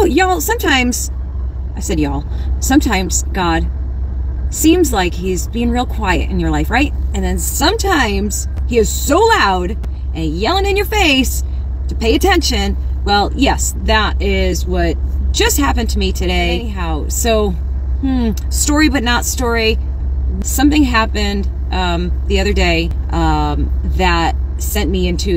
Oh, y'all, sometimes, I said y'all, sometimes God seems like he's being real quiet in your life, right? And then sometimes he is so loud and yelling in your face to pay attention. Well, yes, that is what just happened to me today. Anyhow, so, story but not story. Something happened the other day that sent me into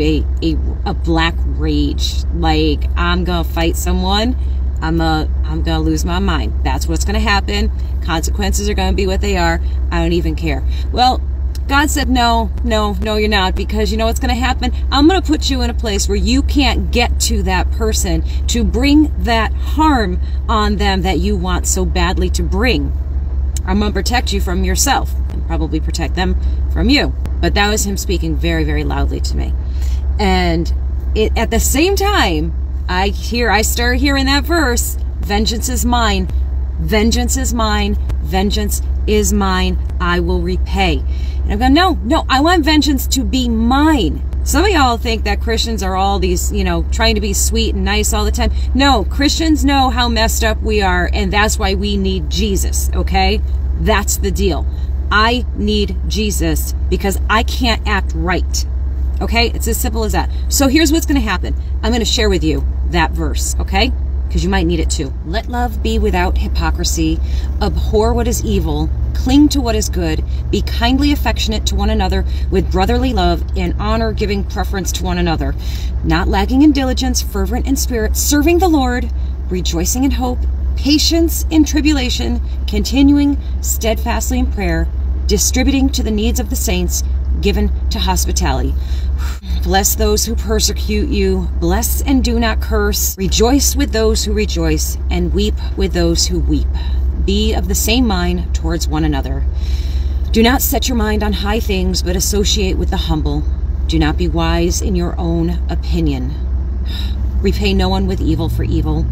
a black rage. Like, I'm gonna fight someone. I'm gonna lose my mind. That's what's gonna happen. Consequences are gonna be what they are. I don't even care. Well, God said, no, no, no, you're not, because you know what's gonna happen? I'm gonna put you in a place where you can't get to that person to bring that harm on them that you want so badly to bring. I'm gonna protect you from yourself and probably protect them from you. But that was him speaking very, very loudly to me. And it, at the same time, I start hearing that verse, vengeance is mine, vengeance is mine, vengeance is mine, I will repay. And I'm going, no, no, I want vengeance to be mine. Some of y'all think that Christians are all these, you know, trying to be sweet and nice all the time. No, Christians know how messed up we are, and that's why we need Jesus, okay? That's the deal. I need Jesus because I can't act right. Okay? It's as simple as that. So here's what's going to happen. I'm going to share with you that verse, okay? Because you might need it too. Let love be without hypocrisy. Abhor what is evil. Cling to what is good. Be kindly affectionate to one another with brotherly love and honor, giving preference to one another. Not lacking in diligence, fervent in spirit, serving the Lord, rejoicing in hope, patience in tribulation, continuing steadfastly in prayer, distributing to the needs of the saints, given to hospitality. Bless those who persecute you. Bless and do not curse. Rejoice with those who rejoice, and weep with those who weep. Be of the same mind towards one another. Do not set your mind on high things, but associate with the humble. Do not be wise in your own opinion. Repay no one with evil for evil.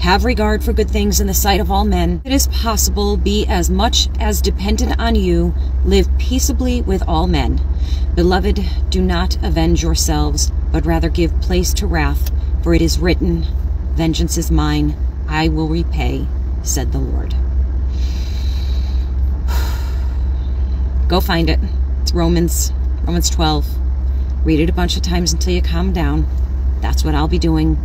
Have regard for good things in the sight of all men. If it is possible, be as much as dependent on you. Live peaceably with all men. Beloved, do not avenge yourselves, but rather give place to wrath. For it is written, vengeance is mine, I will repay, said the Lord. Go find it. It's Romans 12. Read it a bunch of times until you calm down. That's what I'll be doing.